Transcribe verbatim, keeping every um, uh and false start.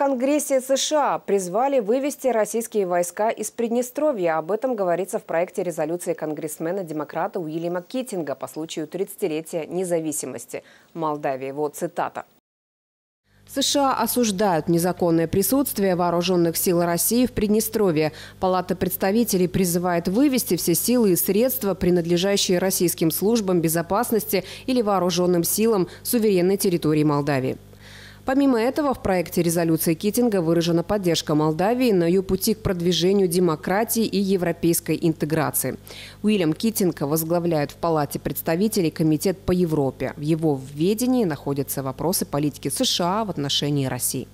Конгрессе США призвали вывести российские войска из Приднестровья. Об этом говорится в проекте резолюции конгрессмена-демократа Уильяма Китинга по случаю тридцатилетия независимости Молдавии. Его цитата. США осуждают незаконное присутствие вооруженных сил России в Приднестровье. Палата представителей призывает вывести все силы и средства, принадлежащие российским службам безопасности или вооруженным силам суверенной территории Молдавии. Помимо этого, в проекте резолюции Китинга выражена поддержка Молдавии на ее пути к продвижению демократии и европейской интеграции. Уильям Китинг возглавляет в Палате представителей Комитет по Европе. В его ведении находятся вопросы политики США в отношении России.